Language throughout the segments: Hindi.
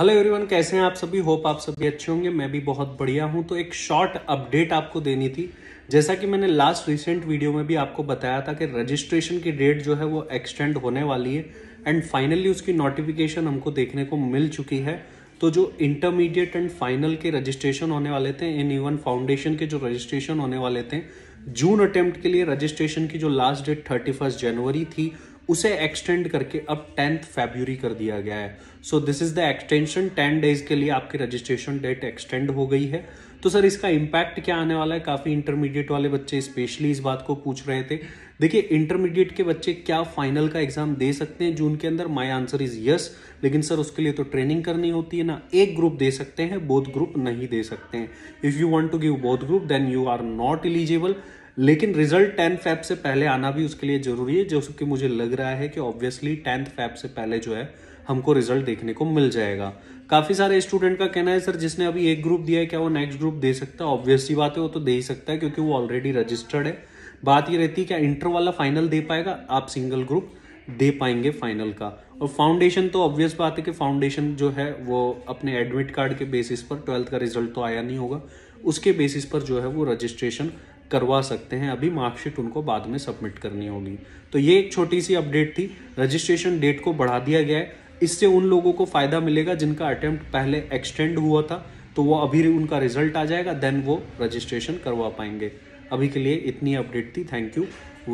हेलो एवरीवन, कैसे हैं आप सभी। होप आप सभी अच्छे होंगे। मैं भी बहुत बढ़िया हूं। तो एक शॉर्ट अपडेट आपको देनी थी। जैसा कि मैंने लास्ट रिसेंट वीडियो में भी आपको बताया था कि रजिस्ट्रेशन की डेट जो है वो एक्सटेंड होने वाली है एंड फाइनली उसकी नोटिफिकेशन हमको देखने को मिल चुकी है। तो जो इंटरमीडिएट एंड फाइनल के रजिस्ट्रेशन होने वाले थे एंड इवन फाउंडेशन के जो रजिस्ट्रेशन होने वाले थे जून अटेम्प्ट के लिए, रजिस्ट्रेशन की जो लास्ट डेट 31 जनवरी थी उसे एक्सटेंड करके अब 10 फरवरी कर दिया गया है। So this is the extension, 10 days के लिए आपकी रजिस्ट्रेशन डेट एक्सटेंड हो गई है। तो सर इसका इम्पैक्ट क्या आने वाला है? काफ़ी इंटरमीडिएट वाले बच्चे स्पेशली इस बात को पूछ रहे थे। देखिए, इंटरमीडिएट के बच्चे क्या फाइनल का एग्जाम दे सकते हैं जून के अंदर? माय आंसर इज यस, लेकिन सर उसके लिए तो ट्रेनिंग करनी होती है ना। एक ग्रुप दे सकते हैं, बोथ ग्रुप नहीं दे सकते हैं। If you want to give both group then you are not eligible. लेकिन रिजल्ट 10 फरवरी से पहले आना भी उसके लिए ज़रूरी है, जो कि मुझे लग रहा है कि ऑब्वियसली 10 फरवरी से पहले जो है हमको रिजल्ट देखने को मिल जाएगा। काफ़ी सारे स्टूडेंट का कहना है सर जिसने अभी एक ग्रुप दिया है क्या वो नेक्स्ट ग्रुप दे सकता है? ऑब्वियसली बात है, वो तो दे ही सकता है क्योंकि वो ऑलरेडी रजिस्टर्ड है। बात ये रहती है क्या इंटर वाला फाइनल दे पाएगा, आप सिंगल ग्रुप दे पाएंगे फाइनल का। और फाउंडेशन तो ऑब्वियस बात है कि फाउंडेशन जो है वो अपने एडमिट कार्ड के बेसिस पर, 12th का रिजल्ट तो आया नहीं होगा, उसके बेसिस पर जो है वो रजिस्ट्रेशन करवा सकते हैं। अभी मार्कशीट उनको बाद में सबमिट करनी होगी। तो ये एक छोटी सी अपडेट थी। रजिस्ट्रेशन डेट को बढ़ा दिया गया है। इससे उन लोगों को फ़ायदा मिलेगा जिनका अटेम्प्ट पहले एक्सटेंड हुआ था, तो वो अभी उनका रिजल्ट आ जाएगा, देन वो रजिस्ट्रेशन करवा पाएंगे। अभी के लिए इतनी अपडेट थी। Thank you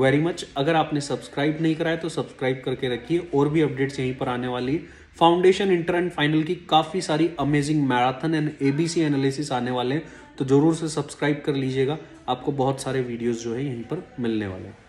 very much. अगर आपने सब्सक्राइब नहीं कराया तो सब्सक्राइब करके रखिए, और भी अपडेट्स यहीं पर आने वाली है। फाउंडेशन, इंटर एंड फाइनल की काफ़ी सारी amazing marathon and ABC analysis आने वाले हैं, तो ज़रूर से सब्सक्राइब कर लीजिएगा। आपको बहुत सारे वीडियोस जो है यहीं पर मिलने वाले हैं।